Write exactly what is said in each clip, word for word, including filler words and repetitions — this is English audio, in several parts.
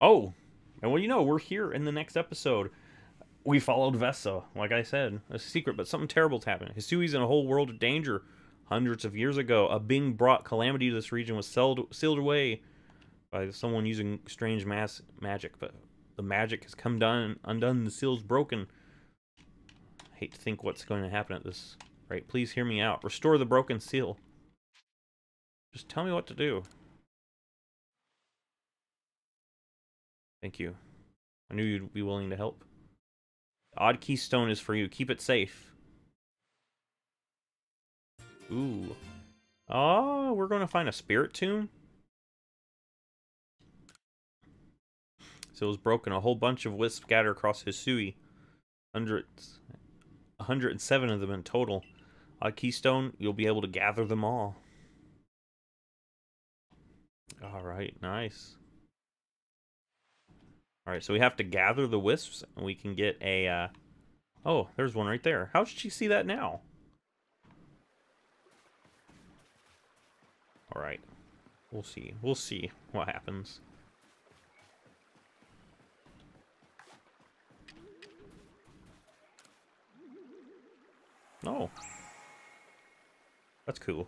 Oh, and well, you know, we're here in the next episode. We followed Vesa, like I said. It's a secret, but something terrible's happened. Hisui's in a whole world of danger. Hundreds of years ago, a being brought calamity to this region was sealed, sealed away by someone using strange mass magic. But the magic has come down, undone, the seal's broken. I hate to think what's going to happen at this rate. Please hear me out. Restore the broken seal. Just tell me what to do. Thank you. I knew you'd be willing to help. Odd Keystone is for you. Keep it safe. Ooh. Oh, we're going to find a spirit tomb? So it was broken. A whole bunch of wisps scatter across Hisui. Hundreds. one hundred seven of them in total. Odd Keystone, you'll be able to gather them all. Alright, nice. Alright, so we have to gather the wisps, and we can get a... Uh... Oh, there's one right there. How did she see that now? Alright. We'll see. We'll see what happens. Oh. That's cool.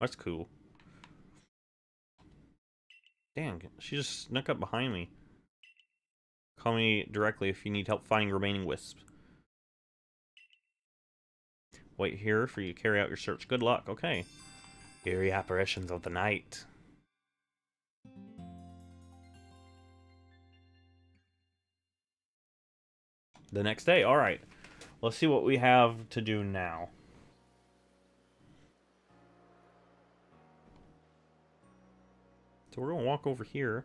That's cool. Dang, she just snuck up behind me. Call me directly if you need help finding remaining wisps. Wait here for you to carry out your search. Good luck. Okay. Eerie apparitions of the night. The next day. All right. Let's see what we have to do now. So we're going to walk over here.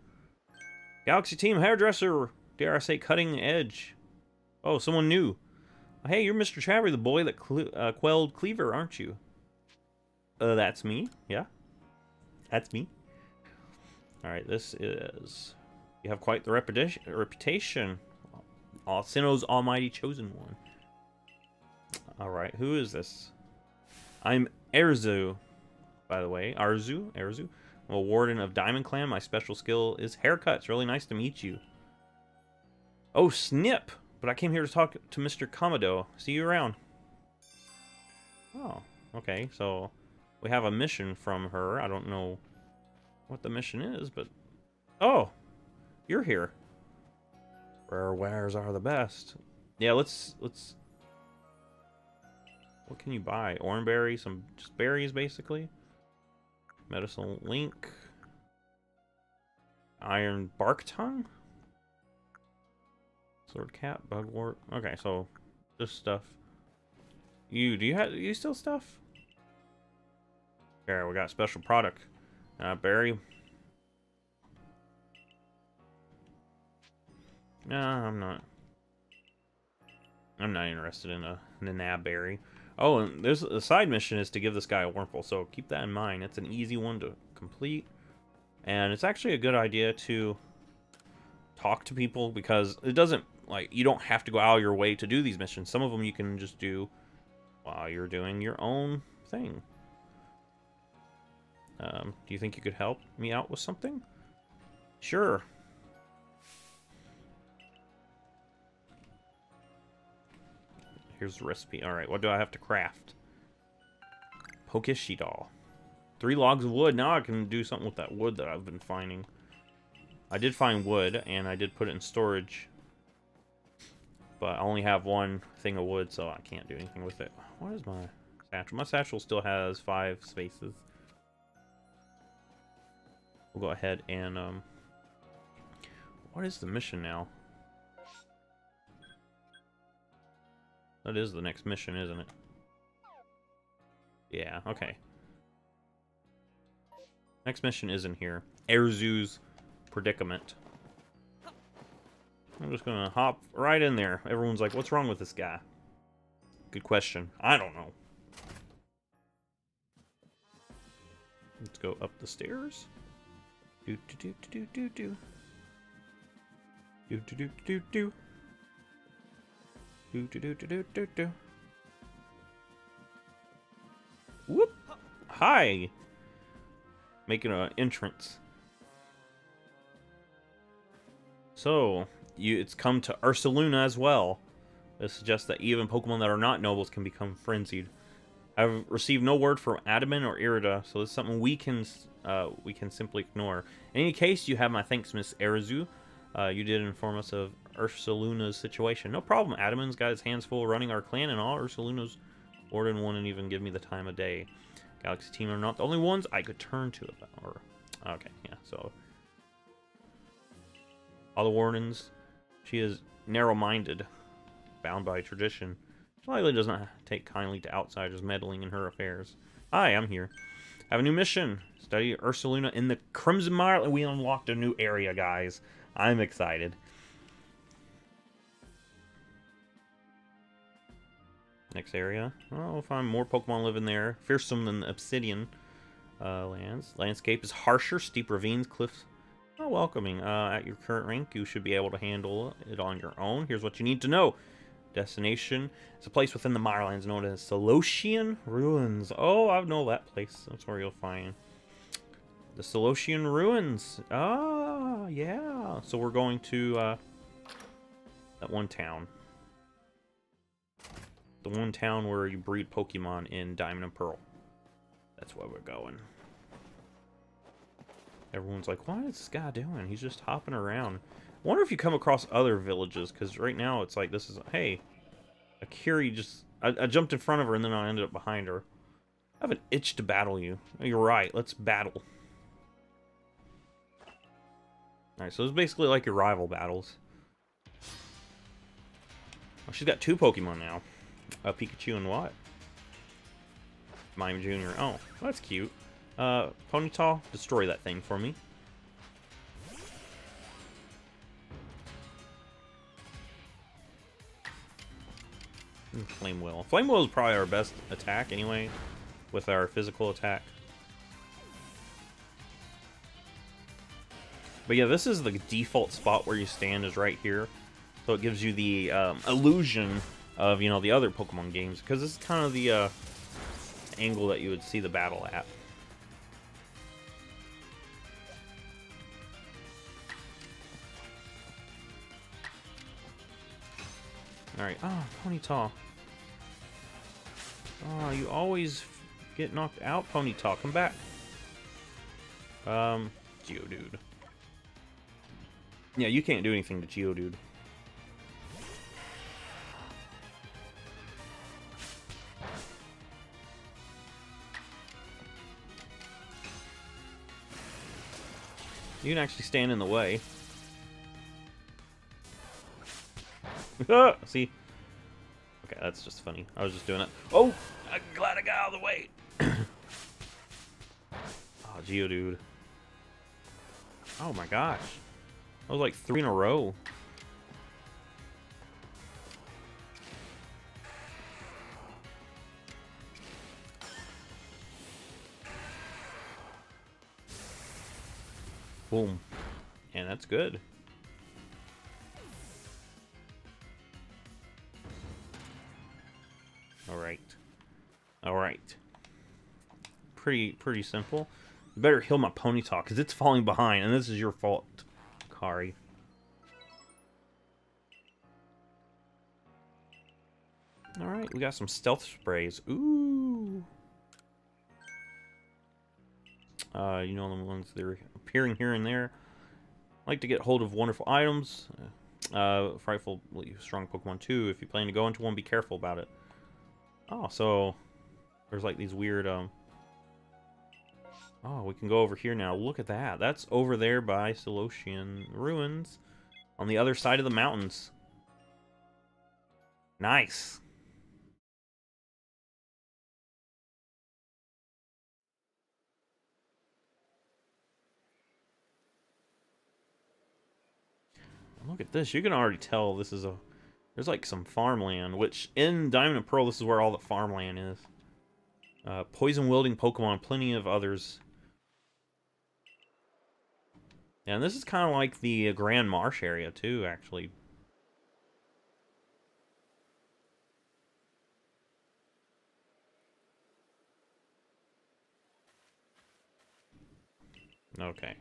Galaxy team hairdresser. Dare I say cutting edge. Oh, someone new. Hey, you're Mister Chavvy, the boy that cle uh, quelled Cleaver, aren't you? Uh, that's me. Yeah. That's me. Alright, this is... You have quite the reputation. Sinnoh's almighty chosen one. Alright, who is this? I'm Erzu, by the way. Arzu? Erzu? I'm a warden of Diamond Clan. My special skill is haircuts. Really nice to meet you. Oh, snip! But I came here to talk to Mister Kamado. See you around. Oh, okay. So we have a mission from her. I don't know what the mission is, but... Oh! You're here. Rare wares are the best. Yeah, let's... let's. What can you buy? Orangeberry? Some just berries, basically? Medicinal Link. Iron Bark Tongue? Sword Cap, Bugwort. Okay, so this stuff. You, do you have, you still stuff? Okay, we got special product. Uh, berry. Nah, I'm not. I'm not interested in a nab berry. Oh, and there's a side mission is to give this guy a Wurmple, so keep that in mind. It's an easy one to complete, and it's actually a good idea to talk to people because it doesn't like you don't have to go out of your way to do these missions. Some of them you can just do while you're doing your own thing. Um, do you think you could help me out with something? Sure. Here's the recipe. Alright, what do I have to craft? Pokeshi doll. Three logs of wood. Now I can do something with that wood that I've been finding. I did find wood, and I did put it in storage. But I only have one thing of wood, so I can't do anything with it. What is my satchel? My satchel still has five spaces. We'll go ahead and... um. What is the mission now? That is the next mission, isn't it? Yeah, okay. Next mission is in here. Erzu's predicament. I'm just gonna hop right in there. Everyone's like, what's wrong with this guy? Good question. I don't know. Let's go up the stairs. Do do do do do do. Do do do do do. Do do do do do do do. Whoop! Hi! Making an entrance. So, you, it's come to Ursaluna as well. This suggests that even Pokemon that are not nobles can become frenzied. I've received no word from Adamant or Irida, so this is something we can uh, we can simply ignore. In any case, you have my thanks, Miss Erzu. Uh, you did inform us of Ursaluna's situation. No problem. Adamant's got his hands full running our clan and all. Ursaluna's more than one and even give me the time of day. Galaxy team are not the only ones I could turn to about. Okay, yeah, so... all the warnings. She is narrow-minded, bound by tradition. She likely does not take kindly to outsiders meddling in her affairs. Hi, I'm here. I have a new mission. Study Ursaluna in the Crimson Mile, and we unlocked a new area, guys. I'm excited. Next area. Oh, we'll find more Pokemon living there. Fearsome than the Obsidian uh, lands. Landscape is harsher, steep ravines, cliffs. Not welcoming. Uh, at your current rank, you should be able to handle it on your own. Here's what you need to know. Destination. It's a place within the Mirelands known as Solaceon Ruins. Oh, I know that place. That's where you'll find the Solaceon Ruins. Ah, yeah. So we're going to uh, that one town. The one town where you breed Pokemon in Diamond and Pearl. That's where we're going. Everyone's like, what is this guy doing? He's just hopping around. I wonder if you come across other villages, because right now it's like, this is, hey, Akiri just, I, I jumped in front of her and then I ended up behind her. I have an itch to battle you. You're right, let's battle. Alright, so it's basically like your rival battles. Oh, she's got two Pokemon now. Uh, Pikachu and what? Mime Junior Oh, that's cute. Uh, Ponyta, destroy that thing for me. And Flame Will. Flame Will is probably our best attack anyway, with our physical attack. But yeah, this is the default spot where you stand is right here. So it gives you the um, illusion of, you know, the other Pokemon games, because this is kind of the uh, angle that you would see the battle at. Alright, ah, oh, Ponyta. Oh, you always get knocked out, Ponyta. Come back. Um, Geodude. Yeah, you can't do anything to Geodude. You can actually stand in the way. See? Okay, that's just funny. I was just doing it. Oh! I'm glad I got out of the way! Oh, Geodude. Oh my gosh. That was like three in a row. Boom. And that's good. Alright. Alright. Pretty, pretty simple. You better heal my Ponyta, because it's falling behind, and this is your fault, Kari. Alright, we got some stealth sprays. Ooh! Uh, you know the ones that are appearing here and there. I like to get hold of wonderful items. Uh, frightfully strong Pokemon too. If you plan to go into one, be careful about it. Oh, so there's like these weird. Um... Oh, we can go over here now. Look at that. That's over there by Solaceon Ruins, on the other side of the mountains. Nice. Look at this. You can already tell this is a... There's like some farmland, which in Diamond and Pearl, this is where all the farmland is. Uh, Poison-wielding Pokemon, plenty of others. And this is kind of like the Grand Marsh area too, actually. Okay.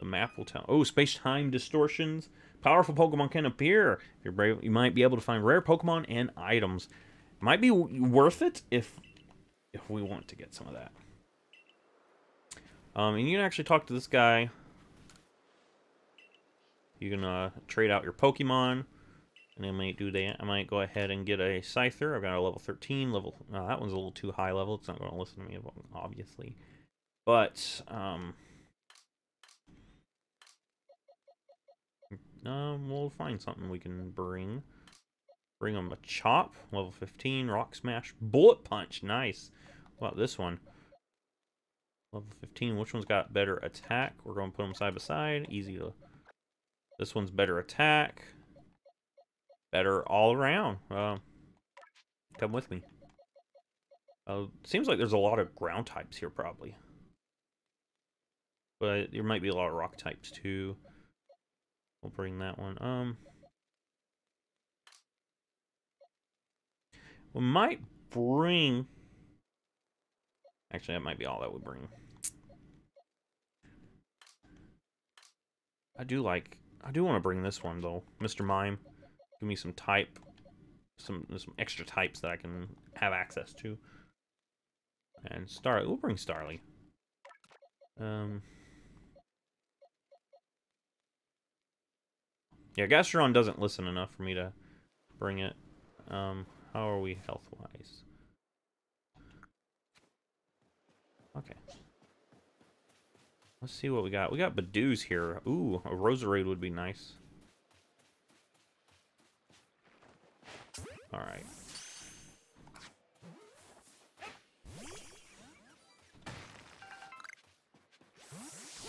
The map will tell. Oh, space-time distortions. Powerful Pokemon can appear. If you're brave, you might be able to find rare Pokemon and items. It might be worth it if if we want to get some of that. Um, and you can actually talk to this guy. You can uh, trade out your Pokemon. And I might do that. I might go ahead and get a Scyther. I've got a level thirteen. Level. Uh, that one's a little too high level. It's not going to listen to me, obviously. But, um... Um, we'll find something we can bring. Bring them a Chop, level fifteen, Rock Smash, Bullet Punch, nice. What about this one? Level fifteen, which one's got better attack? We're going to put them side by side, easy to... This one's better attack. Better all around. Uh, come with me. Uh, seems like there's a lot of ground types here, probably. But there might be a lot of rock types, too. We'll bring that one. Um, we might bring... Actually, that might be all that we bring. I do like... I do want to bring this one, though. Mister Mime. Give me some type. Some, some extra types that I can have access to. And Starly. We'll bring Starly. Um... Yeah, Gastrodon doesn't listen enough for me to bring it. Um, how are we health-wise? Okay. Let's see what we got. We got Bidoof here. Ooh, a Roserade would be nice. Alright.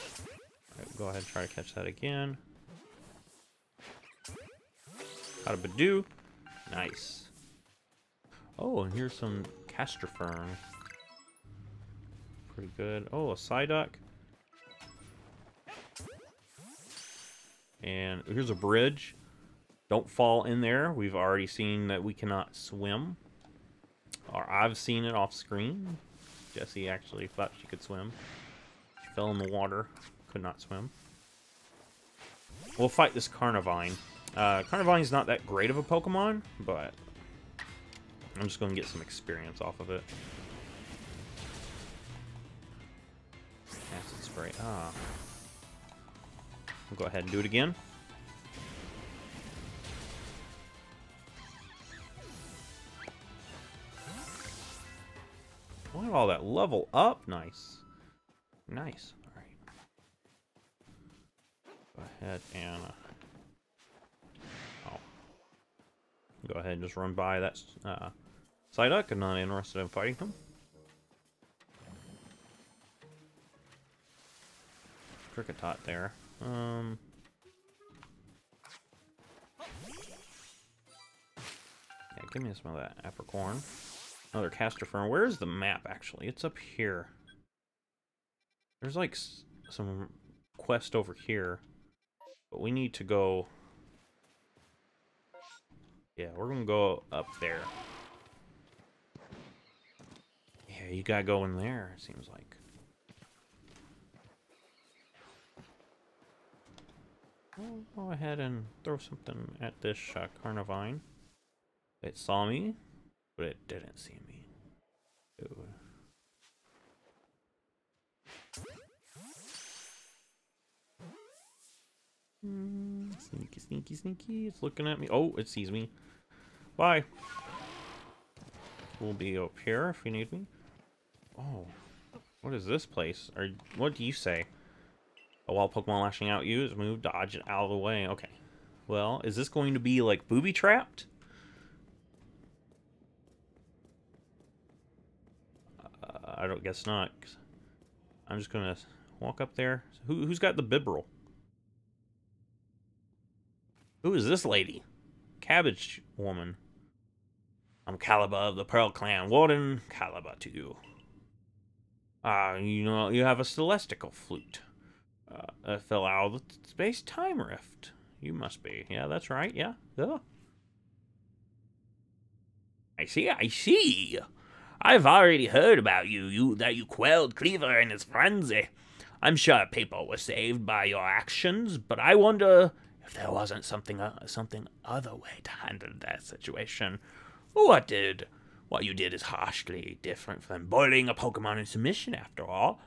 Alright, go ahead and try to catch that again. Got a Bidoof. Nice. Oh, and here's some Castrofern. Pretty good. Oh, a Psyduck. And here's a bridge. Don't fall in there. We've already seen that we cannot swim. Or I've seen it off screen. Jessie actually thought she could swim. She fell in the water. Could not swim. We'll fight this Carnivine. Uh, Carnivine is not that great of a Pokemon, but I'm just going to get some experience off of it. Acid Spray. Ah. We'll go ahead and do it again. Look at all that level up. Nice. Nice. All right. Go ahead and... Uh, Go ahead and just run by that uh, Psyduck. I'm not interested in fighting him. Cricketot there. Um, yeah, give me some of that Apricorn. Another Castrofern. Where is the map, actually? It's up here. There's, like, s some quest over here. But we need to go... Yeah, we're gonna go up there. Yeah, you gotta go in there, it seems like. I'll go ahead and throw something at this uh, Carnivine. It saw me, but it didn't see me. Ooh. Mm, sneaky, sneaky, sneaky. It's looking at me. Oh, it sees me. Bye. We'll be up here if you need me. Oh, what is this place? Or what do you say? A wild Pokemon lashing out at you is move, dodge it out of the way. Okay. Well, is this going to be like booby trapped? Uh, I don't guess not. I'm just gonna walk up there. Who who's got the Bibberl? Who is this lady? Cabbage woman. I'm Caliba of the Pearl Clan. Warden Caliba to you. Ah, uh, you know, you have a celestial flute. Uh, it fell out of the space-time rift. You must be. Yeah, that's right. Yeah. yeah. I see. I see. I've already heard about you. You that you quelled Cleaver in his frenzy. I'm sure people were saved by your actions, but I wonder if there wasn't something uh, something other way to handle that situation. What did what you did is harshly different from boiling a Pokemon in submission, after all.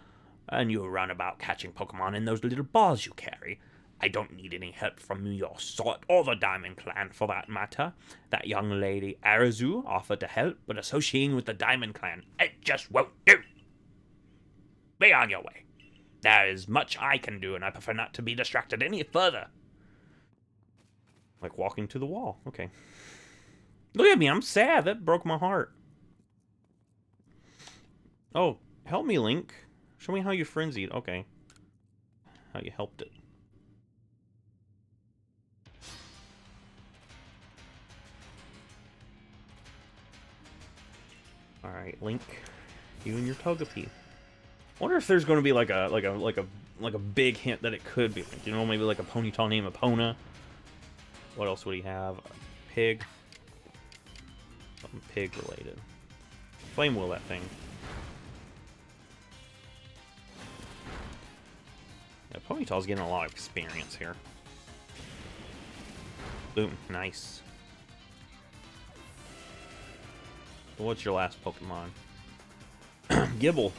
And you run about catching Pokemon in those little balls you carry. I don't need any help from your sort, or the Diamond Clan for that matter. That young lady, Erzu, offered to help, but associating with the Diamond Clan, it just won't do. Be on your way. There is much I can do, and I prefer not to be distracted any further. Like walking to the wall. Okay. Look at me, I'm sad. That broke my heart. Oh, help me, Link. Show me how you frenzied. Okay. How you helped it. Alright, Link. You and your Togepi. Wonder if there's gonna be like a like a like a like a big hint that it could be, like, you know, maybe like a Ponyta named Epona. What else would he have? A pig. Something pig related. Flame wheel that thing. Yeah, Ponyta's getting a lot of experience here. Boom, nice. So what's your last Pokemon? Gibble.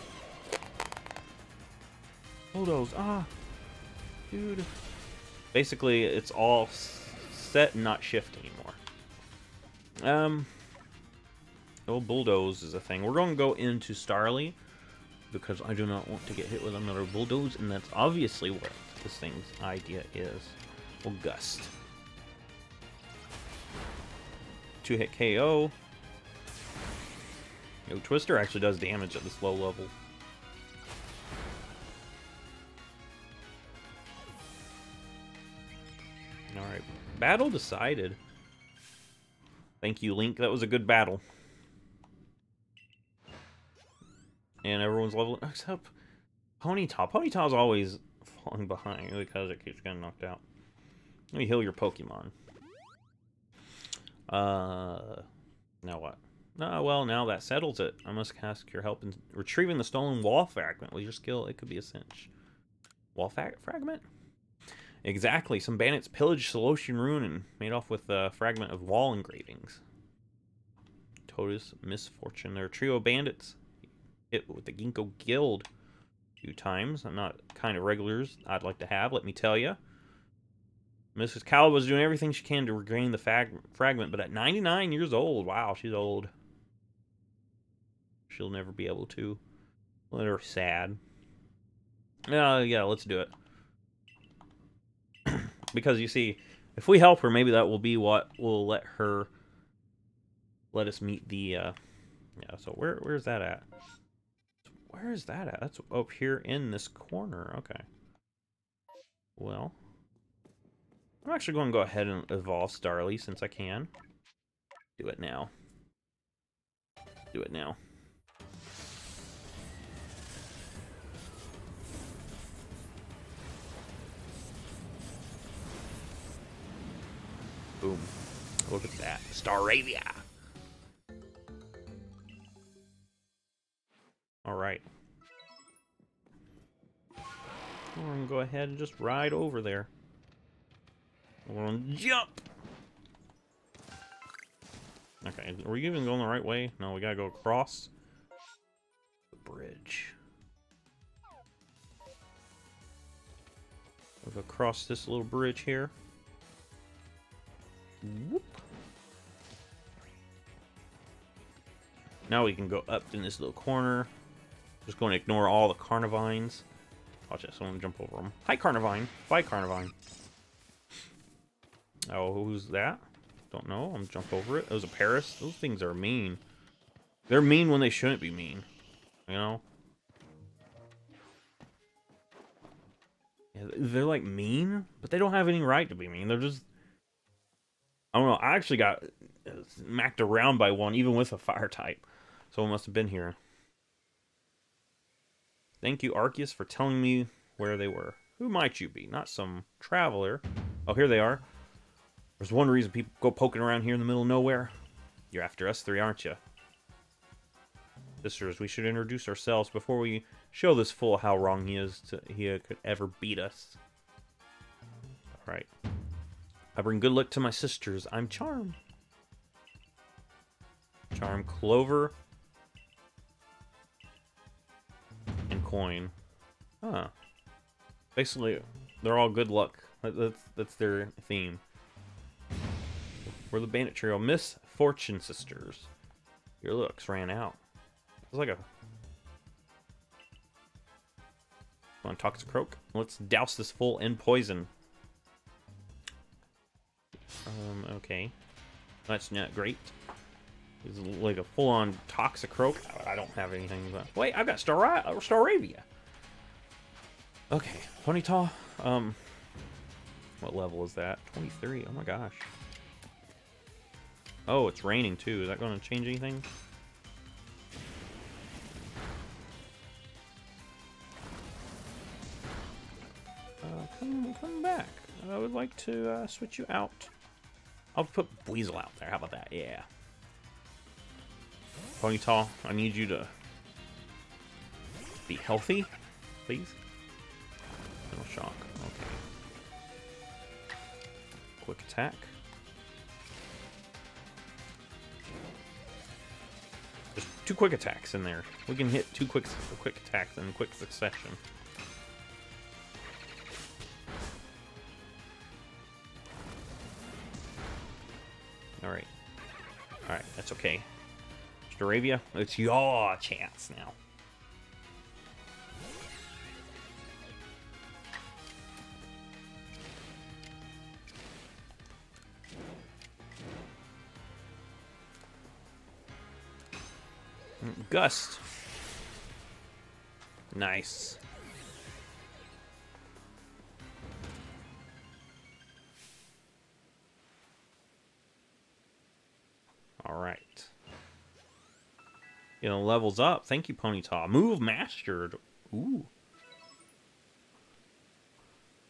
Bulldoze, ah, dude. Basically, it's all set and not shift anymore. Um, oh, Bulldoze is a thing. We're going to go into Starly because I do not want to get hit with another Bulldoze, and that's obviously what this thing's idea is. Well, Gust. Two-hit K O. No, Twister actually does damage at this low level. Alright, battle decided. Thank you, Link. That was a good battle. And everyone's leveling except Ponyta. Ponyta's always falling behind because it keeps getting knocked out. Let me heal your Pokemon. Uh, now what? No, well, now that settles it. I must ask your help in retrieving the stolen wall fragment. With your skill, it could be a cinch. Wall fragment? Exactly. Some bandits pillaged Solaceon Ruin and made off with a fragment of wall engravings. Totus misfortune. They're a trio of bandits. Hit with the Ginkgo Guild a few times. I'm not kind of regulars I'd like to have, let me tell you. Missus Caliba was doing everything she can to regain the frag fragment, but at ninety-nine years old, wow, she's old. She'll never be able to. Let her sad. Uh, yeah, let's do it. Because, you see, if we help her, maybe that will be what will let her, let us meet the, uh, yeah, so where, where's that at? Where is that at? That's up here in this corner, okay. Well, I'm actually going to go ahead and evolve Starly since I can. Do it now. Do it now. Boom. Look at that. Staravia! Alright. We're going to go ahead and just ride over there. We're going to jump! Okay, are we even going the right way? No, we got to go across the bridge. We'll go across this little bridge here. Whoop. Now we can go up in this little corner. Just going to ignore all the Carnivines. Watch that, someone jump over them. Hi, Carnivine. Bye, Carnivine. Oh, who's that? Don't know. I'm jump over it. It was a Paris. Those things are mean. They're mean when they shouldn't be mean. You know? Yeah, they're like mean, but they don't have any right to be mean. They're just... I don't know, I actually got smacked around by one, even with a fire type. So it must have been here. Thank you, Arceus, for telling me where they were. Who might you be? Not some traveler. Oh, here they are. There's one reason people go poking around here in the middle of nowhere. You're after us three, aren't you? Sisters, we should introduce ourselves before we Show this fool how wrong he is to he could ever beat us. Alright. I bring good luck to my sisters. I'm charmed. Charm Clover. And coin. Huh. Basically, they're all good luck. That's, that's their theme. For the bandit trio, Miss Fortune Sisters. Your looks ran out. It's like a... Going Toxicroak. Let's douse this fool in poison. Um, okay. That's not great. It's like a full-on Toxicroak. I don't have anything. But... Wait, I've got Star Staravia. Okay, Ponyta. Um, what level is that? twenty-three. Oh my gosh. Oh, it's raining too. Is that going to change anything? Uh, come, come back. I would like to uh, switch you out. I'll put Weasel out there. How about that? Yeah. Ponyta, I need you to be healthy, please. No shock. Okay. Quick attack. There's two quick attacks in there. We can hit two quick quick attacks in quick succession. All right, all right, that's okay. Staravia, it's your chance now. Gust. Nice. All right. You know, levels up. Thank you, Ponyta. Move mastered. Ooh.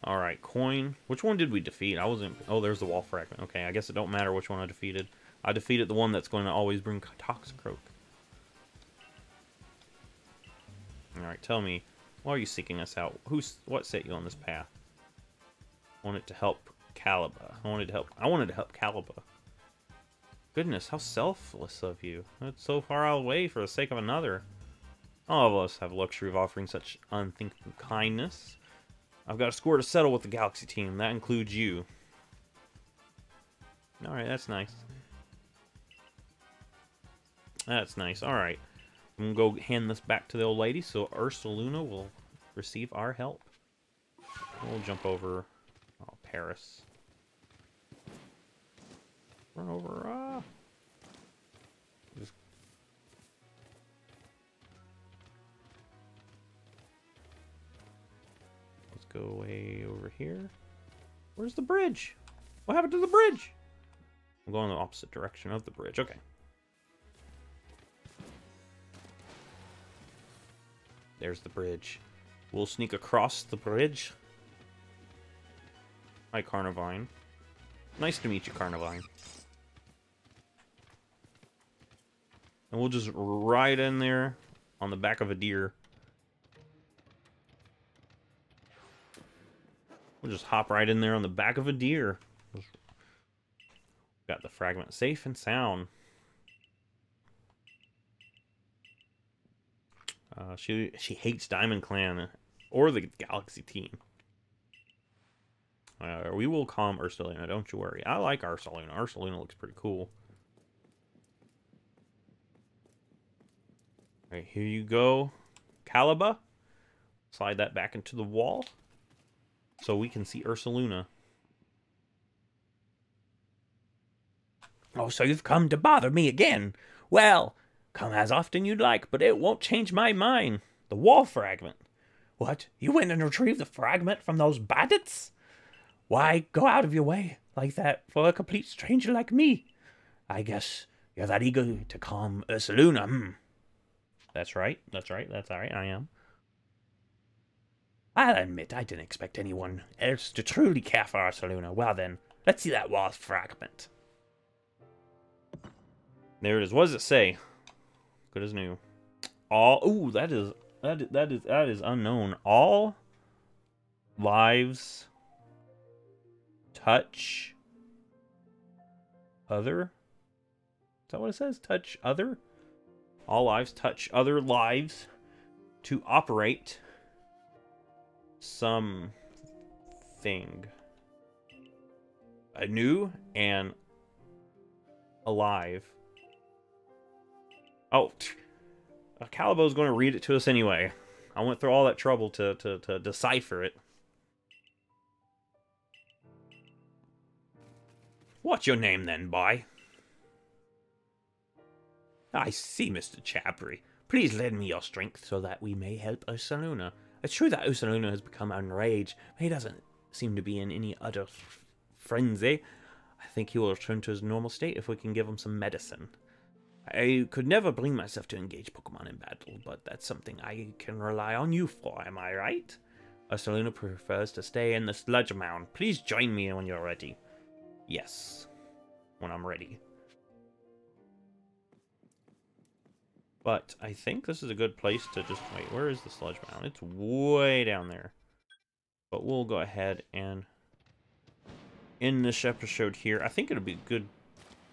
All right, coin. Which one did we defeat? I wasn't... Oh, there's the wall fragment. Okay, I guess it don't matter which one I defeated. I defeated the one that's going to always bring Toxicroak. Alright, tell me, why are you seeking us out? Who's, what set you on this path? I wanted to help Caliba. I wanted to help, I wanted to help Caliba. Goodness, how selfless of you. That's so far away for the sake of another. All of us have the luxury of offering such unthinkable kindness. I've got a score to settle with the Galaxy team. That includes you. Alright, that's nice. That's nice, alright. I'm going to go hand this back to the old lady, so Ursaluna will receive our help. We'll jump over... Oh, Paris. Run over... Uh, just... Let's go way over here. Where's the bridge? What happened to the bridge? I'm going the opposite direction of the bridge. Okay. There's the bridge. We'll sneak across the bridge. Hi, Carnivine. Nice to meet you, Carnivine. And we'll just ride in there on the back of a deer. We'll just hop right in there on the back of a deer. Got the fragment safe and sound. Uh, she she hates Diamond Clan or the Galaxy team. Uh, we will calm Ursaluna, don't you worry. I like Ursaluna. Ursaluna looks pretty cool. All right, here you go, Caliba. Slide that back into the wall so we can see Ursaluna. Oh, so you've come to bother me again. Well... Come as often you'd like, but it won't change my mind. The wall fragment. What? You went and retrieved the fragment from those bandits? Why go out of your way like that for a complete stranger like me? I guess you're that eager to calm Ursaluna, hmm? That's right, that's right, that's alright, I am. I'll admit I didn't expect anyone else to truly care for Ursaluna. Well then, let's see that wall fragment. There it is. What does it say? Good as new. All, ooh, that is That is, that is that is unknown. All lives touch other. Is that what it says? Touch other. All lives touch other lives to operate some thing. A new and alive. Oh, Calibo's going to read it to us anyway. I went through all that trouble to, to, to decipher it. What's your name then, boy? I see, Mister Chappery. Please lend me your strength so that we may help Ursaluna. It's true that Ursaluna has become enraged, but he doesn't seem to be in any utter frenzy. I think he will return to his normal state if we can give him some medicine. I could never bring myself to engage Pokemon in battle, but that's something I can rely on you for, am I right? Ursaluna prefers to stay in the Sludge Mound. Please join me when you're ready. Yes, when I'm ready. But I think this is a good place to just... Wait, where is the Sludge Mound? It's way down there. But we'll go ahead and end this episode here. I think it'll be a good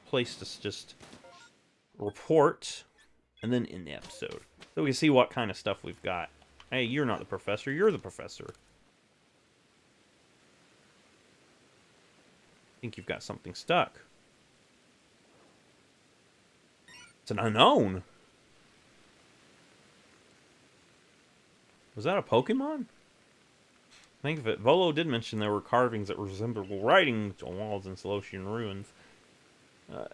place to just... report, and then in the episode. So we can see what kind of stuff we've got. Hey, you're not the professor, you're the professor. I think you've got something stuck. It's an unknown! Was that a Pokemon? I think of it. Volo did mention there were carvings that resemble writings on walls in Solaceon Ruins. Uh...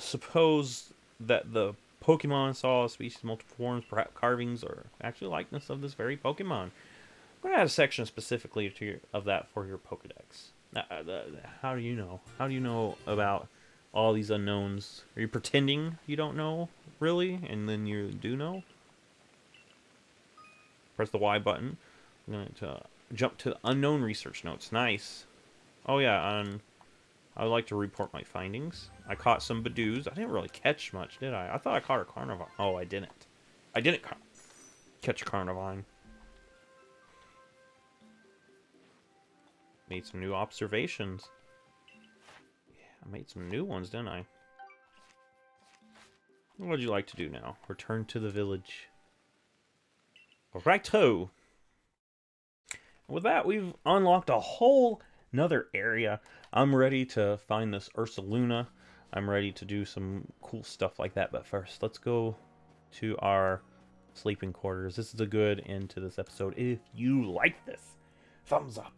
Suppose that the Pokemon saw a species in multiple forms, perhaps carvings, or actually likeness of this very Pokemon. I'm going to add a section specifically to your, of that for your Pokedex. Uh, the, how do you know? How do you know about all these unknowns? Are you pretending you don't know, really, and then you do know? Press the Y button. I'm going to jump to the unknown research notes. Nice. Oh yeah, on... I would like to report my findings. I caught some Bidoofs. I didn't really catch much, did I? I thought I caught a Carnivine. Oh, I didn't. I didn't ca catch a Carnivine. Made some new observations. Yeah, I made some new ones, didn't I? What would you like to do now? Return to the village. Right-ho! With that, we've unlocked a whole... another area. I'm ready to find this Ursaluna. I'm ready to do some cool stuff like that. But first, let's go to our sleeping quarters. This is a good end to this episode. If you like this, thumbs up,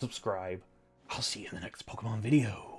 subscribe. I'll see you in the next Pokemon video.